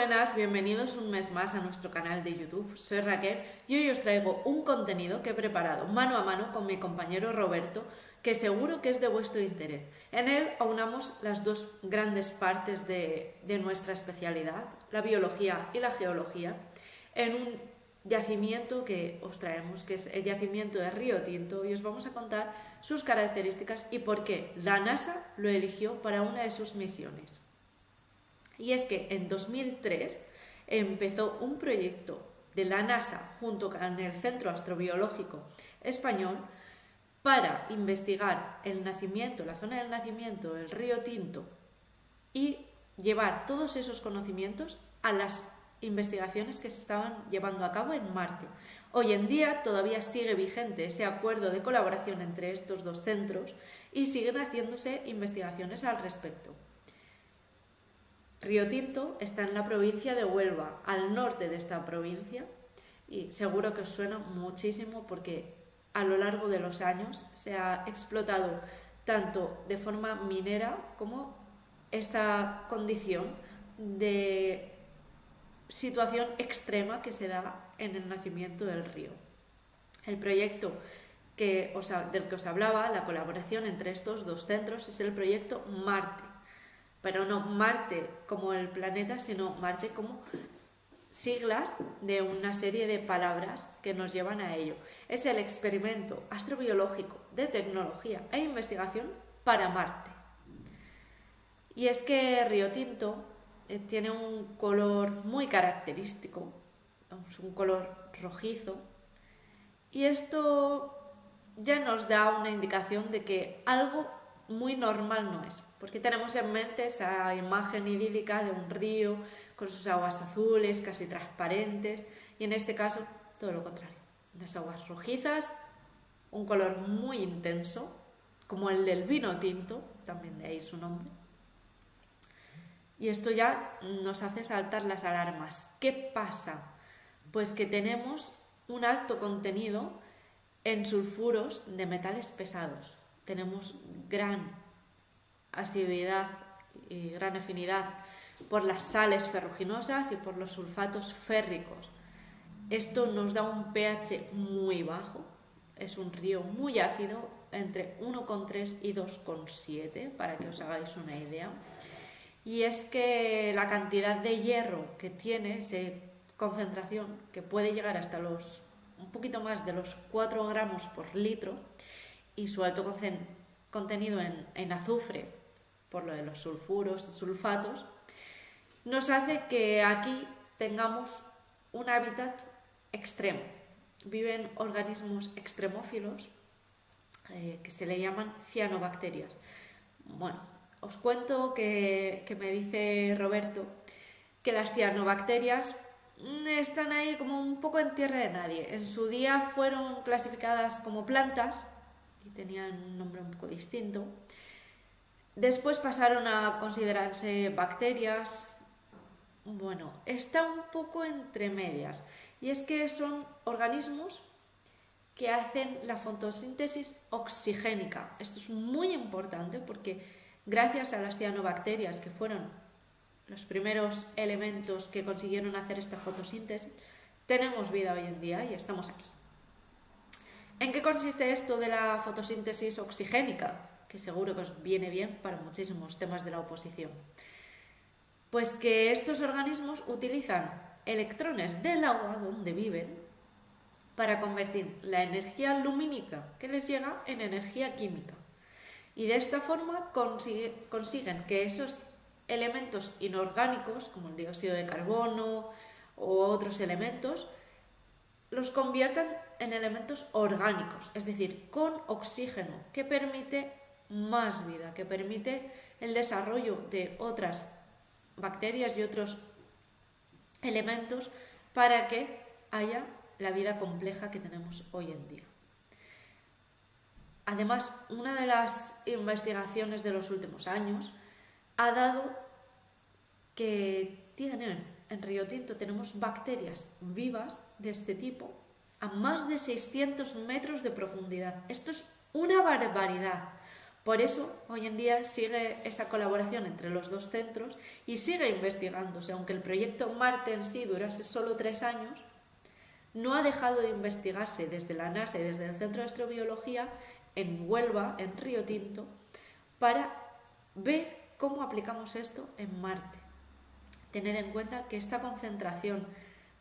buenas, bienvenidos un mes más a nuestro canal de YouTube. Soy Raquel y hoy os traigo un contenido que he preparado mano a mano con mi compañero Roberto, que seguro que es de vuestro interés. En él aunamos las dos grandes partes de nuestra especialidad, la biología y la geología, en un yacimiento que os traemos, que es el yacimiento de Río Tinto, y os vamos a contar sus características y por qué la NASA lo eligió para una de sus misiones. Y es que en 2003 empezó un proyecto de la NASA junto con el Centro Astrobiológico Español para investigar el nacimiento, la zona del nacimiento del Río Tinto y llevar todos esos conocimientos a las investigaciones que se estaban llevando a cabo en Marte. Hoy en día todavía sigue vigente ese acuerdo de colaboración entre estos dos centros y siguen haciéndose investigaciones al respecto. Río Tinto está en la provincia de Huelva, al norte de esta provincia, y seguro que os suena muchísimo porque a lo largo de los años se ha explotado tanto de forma minera como esta condición de situación extrema que se da en el nacimiento del río. El proyecto del que os hablaba, la colaboración entre estos dos centros, es el proyecto Marte. Pero no Marte como el planeta, sino Marte como siglas de una serie de palabras que nos llevan a ello. Es el experimento astrobiológico de tecnología e investigación para Marte. Y es que Río Tinto tiene un color muy característico, es un color rojizo, y esto ya nos da una indicación de que algo muy normal no es, porque tenemos en mente esa imagen idílica de un río con sus aguas azules, casi transparentes, y en este caso todo lo contrario, unas aguas rojizas, un color muy intenso, como el del vino tinto, también de ahí su nombre. Y esto ya nos hace saltar las alarmas. ¿Qué pasa? Pues que tenemos un alto contenido en sulfuros de metales pesados. Tenemos gran asiduidad y gran afinidad por las sales ferruginosas y por los sulfatos férricos. Esto nos da un pH muy bajo, es un río muy ácido, entre 1,3 y 2,7, para que os hagáis una idea. Y es que la cantidad de hierro que tiene, esa concentración, que puede llegar hasta los un poquito más de los 4 gramos por litro, y su alto contenido en azufre, por lo de los sulfuros y sulfatos, nos hace que aquí tengamos un hábitat extremo. Viven organismos extremófilos que se le llaman cianobacterias. Bueno, os cuento que me dice Roberto que las cianobacterias están ahí como un poco en tierra de nadie. En su día fueron clasificadas como plantas, y tenían un nombre un poco distinto. Después pasaron a considerarse bacterias. Bueno, está un poco entre medias. Y es que son organismos que hacen la fotosíntesis oxigénica. Esto es muy importante porque gracias a las cianobacterias, que fueron los primeros elementos que consiguieron hacer esta fotosíntesis, tenemos vida hoy en día y estamos aquí. ¿En qué consiste esto de la fotosíntesis oxigénica? Que seguro que os viene bien para muchísimos temas de la oposición. Pues que estos organismos utilizan electrones del agua donde viven para convertir la energía lumínica que les llega en energía química. Y de esta forma consiguen que esos elementos inorgánicos, como el dióxido de carbono o otros elementos, los conviertan en elementos orgánicos, es decir, con oxígeno, que permite más vida, que permite el desarrollo de otras bacterias y otros elementos para que haya la vida compleja que tenemos hoy en día. Además, una de las investigaciones de los últimos años ha dado que en Río Tinto tenemos bacterias vivas de este tipo a más de 600 metros de profundidad. Esto es una barbaridad, Por eso, hoy en día sigue esa colaboración entre los dos centros y sigue investigándose, aunque el proyecto Marte en sí durase solo 3 años, no ha dejado de investigarse desde la NASA y desde el Centro de Astrobiología en Huelva, en Río Tinto, para ver cómo aplicamos esto en Marte. Tened en cuenta que esta concentración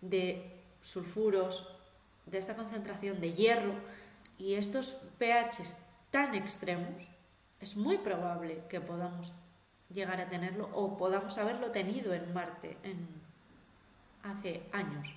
de sulfuros, de esta concentración de hierro y estos pHs tan extremos, es muy probable que podamos llegar a tenerlo o podamos haberlo tenido en Marte hace años.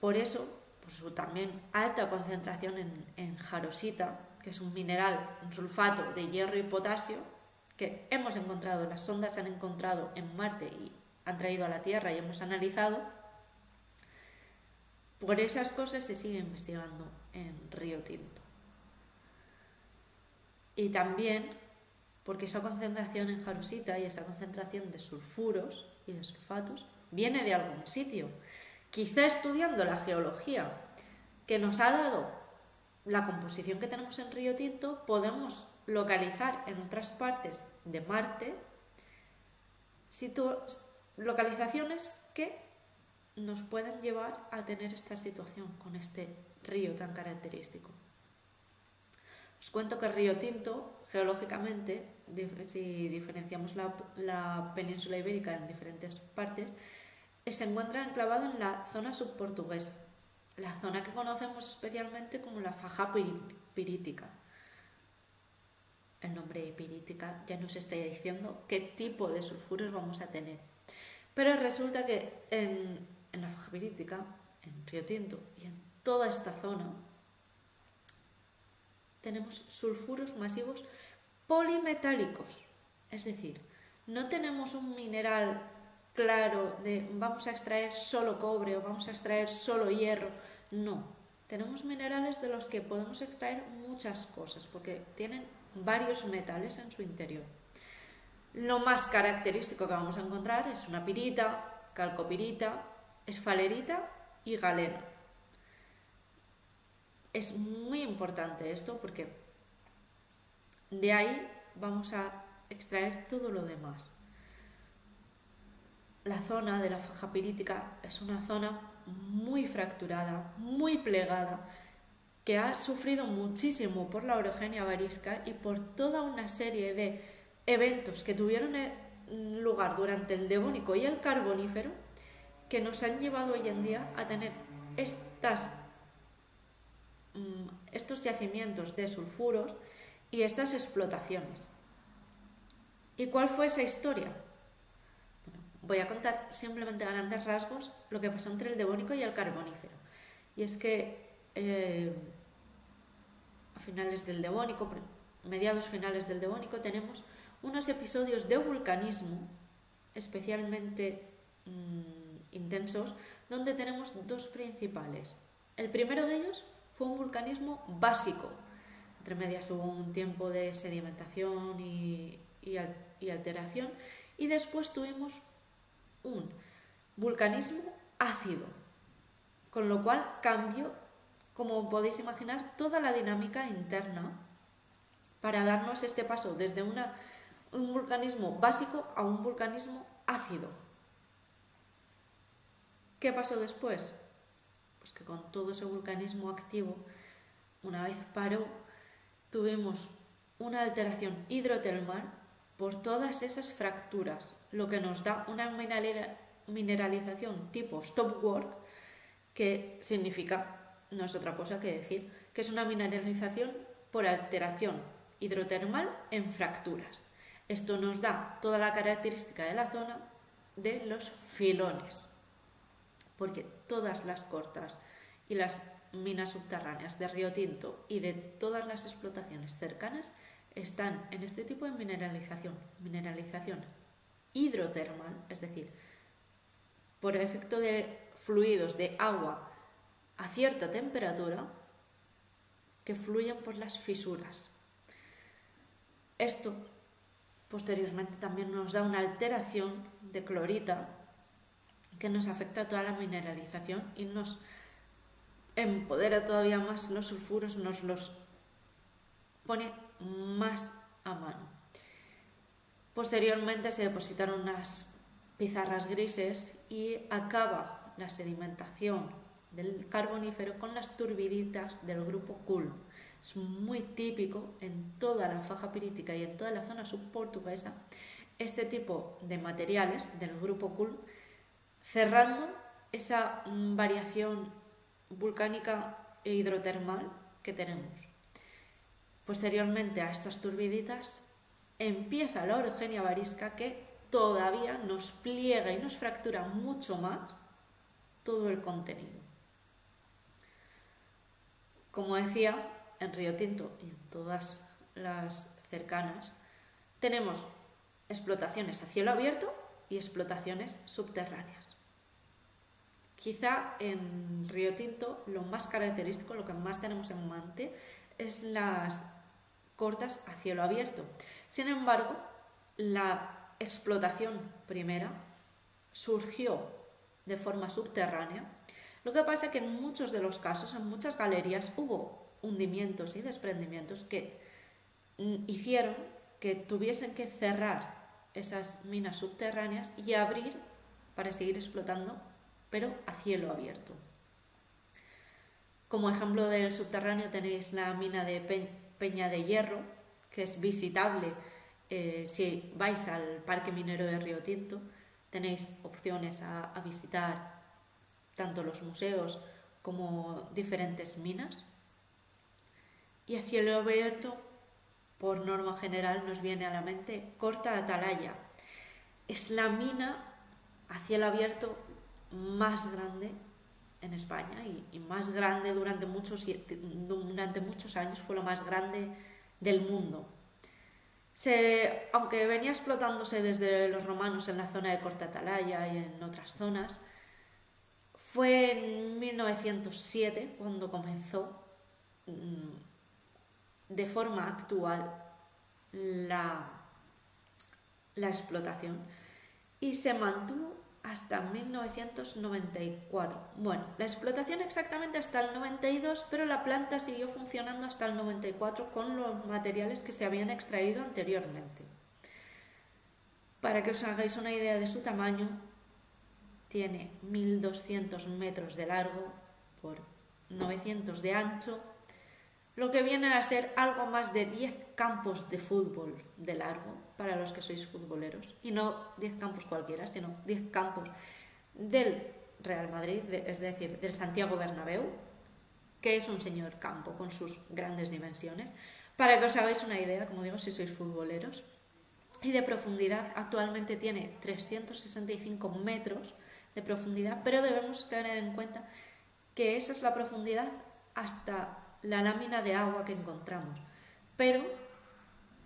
Por eso, por su también alta concentración en jarosita, que es un mineral, un sulfato de hierro y potasio, que hemos encontrado, las sondas han encontrado en Marte y han traído a la Tierra y hemos analizado, por esas cosas se sigue investigando en Río Tinto. Y también porque esa concentración en jarosita y esa concentración de sulfuros y de sulfatos viene de algún sitio. Quizá estudiando la geología, que nos ha dado la composición que tenemos en Río Tinto, podemos localizar en otras partes de Marte localizaciones que nos pueden llevar a tener esta situación con este río tan característico. Os cuento que Río Tinto, geológicamente, si diferenciamos la península ibérica en diferentes partes, se encuentra enclavado en la zona subportuguesa, la zona que conocemos especialmente como la faja pirítica. El nombre de pirítica ya nos está diciendo qué tipo de sulfuros vamos a tener. Pero resulta que en la faja pirítica, en Río Tinto y en toda esta zona, tenemos sulfuros masivos polimetálicos. Es decir, no tenemos un mineral claro de vamos a extraer solo cobre o vamos a extraer solo hierro. No, tenemos minerales de los que podemos extraer muchas cosas porque tienen varios metales en su interior. Lo más característico que vamos a encontrar es una pirita, calcopirita, esfalerita y galena. Es muy importante esto porque de ahí vamos a extraer todo lo demás. La zona de la faja pirítica es una zona muy fracturada, muy plegada, que ha sufrido muchísimo por la orogenia varisca y por toda una serie de eventos que tuvieron lugar durante el Devónico y el Carbonífero, que nos han llevado hoy en día a tener estos yacimientos de sulfuros y estas explotaciones. ¿Y cuál fue esa historia? Bueno, voy a contar simplemente a grandes rasgos lo que pasó entre el Devónico y el Carbonífero. Y es que a finales del Devónico, mediados finales del Devónico, tenemos unos episodios de vulcanismo especialmente intensos, donde tenemos dos principales. El primero de ellos fue un vulcanismo básico. Entre medias hubo un tiempo de sedimentación y alteración, y después tuvimos un vulcanismo ácido, con lo cual cambió, como podéis imaginar, toda la dinámica interna para darnos este paso desde un vulcanismo básico a un vulcanismo ácido. ¿Qué pasó después? Pues que con todo ese vulcanismo activo, una vez paró, tuvimos una alteración hidrotermal por todas esas fracturas, lo que nos da una mineralización tipo stockwork, que significa, no es otra cosa que decir, que es una mineralización por alteración hidrotermal en fracturas. Esto nos da toda la característica de la zona de los filones, porque todas las cortas y las minas subterráneas de Río Tinto y de todas las explotaciones cercanas están en este tipo de mineralización hidrotermal, es decir, por el efecto de fluidos de agua a cierta temperatura que fluyen por las fisuras. Esto posteriormente también nos da una alteración de clorita que nos afecta a toda la mineralización y nos empodera todavía más los sulfuros, nos los pone más a mano. Posteriormente se depositaron unas pizarras grises y acaba la sedimentación del Carbonífero con las turbiditas del grupo Kulm. Es muy típico en toda la faja pirítica y en toda la zona subportuguesa este tipo de materiales del grupo Kulm, cerrando esa variación volcánica e hidrotermal que tenemos. Posteriormente a estas turbiditas empieza la orogenia varisca, que todavía nos pliega y nos fractura mucho más todo el contenido. Como decía, en Río Tinto y en todas las cercanas tenemos explotaciones a cielo abierto y explotaciones subterráneas. Quizá en Río Tinto lo más característico, lo que más tenemos en mente, es las cortas a cielo abierto. Sin embargo, la explotación primera surgió de forma subterránea. Lo que pasa es que en muchos de los casos, en muchas galerías, hubo hundimientos y desprendimientos que hicieron que tuviesen que cerrar esas minas subterráneas y abrir para seguir explotando, pero a cielo abierto. Como ejemplo del subterráneo tenéis la mina de Peña de Hierro, que es visitable si vais al Parque Minero de Río Tinto. Tenéis opciones a visitar tanto los museos como diferentes minas. Y a cielo abierto, por norma general, nos viene a la mente Corta Atalaya. Es la mina a cielo abierto más grande en España y más grande durante muchos años, fue lo más grande del mundo. Aunque venía explotándose desde los romanos en la zona de Corta Atalaya y en otras zonas, fue en 1907 cuando comenzó de forma actual la explotación y se mantuvo hasta 1994. Bueno, la explotación exactamente hasta el 92, pero la planta siguió funcionando hasta el 94 con los materiales que se habían extraído anteriormente. Para que os hagáis una idea de su tamaño, tiene 1.200 metros de largo por 900 de ancho, lo que viene a ser algo más de 10 campos de fútbol de largo, para los que sois futboleros. Y no 10 campos cualquiera, sino 10 campos del Real Madrid, es decir, del Santiago Bernabéu, que es un señor campo con sus grandes dimensiones. Para que os hagáis una idea, como digo, si sois futboleros. Y de profundidad, actualmente tiene 365 metros de profundidad, pero debemos tener en cuenta que esa es la profundidad hasta la lámina de agua que encontramos, pero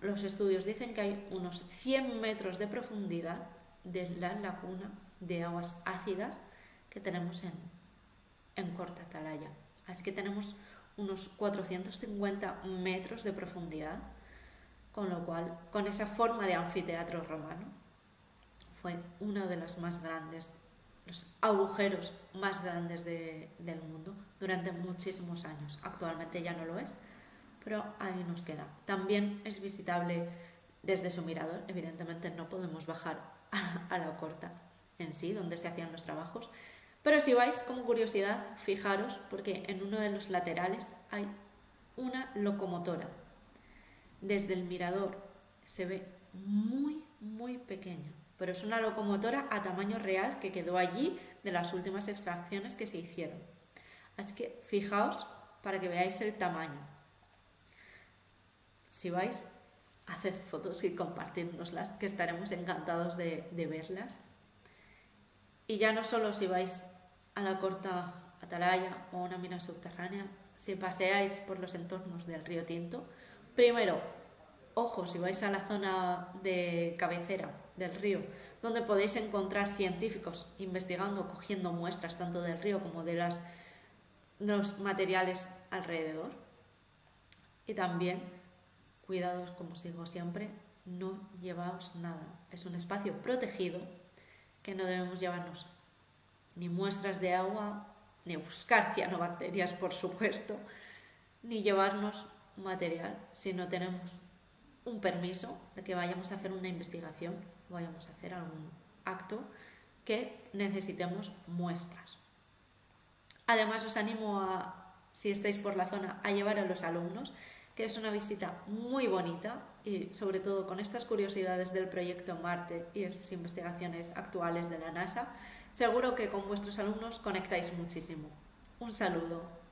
los estudios dicen que hay unos 100 metros de profundidad de la laguna de aguas ácidas que tenemos en Corta Atalaya. Así que tenemos unos 450 metros de profundidad, con lo cual, con esa forma de anfiteatro romano, fue uno de los más grandes, los agujeros más grandes del mundo durante muchísimos años. Actualmente ya no lo es, pero ahí nos queda. También es visitable desde su mirador. Evidentemente no podemos bajar a la corta en sí, donde se hacían los trabajos, pero si vais, como curiosidad, fijaros, porque en uno de los laterales hay una locomotora. Desde el mirador se ve muy, muy pequeña, pero es una locomotora a tamaño real que quedó allí de las últimas extracciones que se hicieron. Así que fijaos para que veáis el tamaño. Si vais, haced fotos y compartidnoslas, que estaremos encantados de verlas. Y ya no solo si vais a la Corta Atalaya o a una mina subterránea, si paseáis por los entornos del Río Tinto, primero, ojo, si vais a la zona de cabecera del río, donde podéis encontrar científicos investigando, cogiendo muestras tanto del río como de los materiales alrededor. Y también, cuidados, como os digo siempre, no llevaos nada. Es un espacio protegido que no debemos llevarnos ni muestras de agua, ni buscar cianobacterias, por supuesto, ni llevarnos material si no tenemos un permiso de que vayamos a hacer una investigación, vayamos a hacer algún acto que necesitemos muestras. Además, os animo a, si estáis por la zona, a llevar a los alumnos, que es una visita muy bonita y sobre todo con estas curiosidades del proyecto Marte y esas investigaciones actuales de la NASA, seguro que con vuestros alumnos conectáis muchísimo. Un saludo.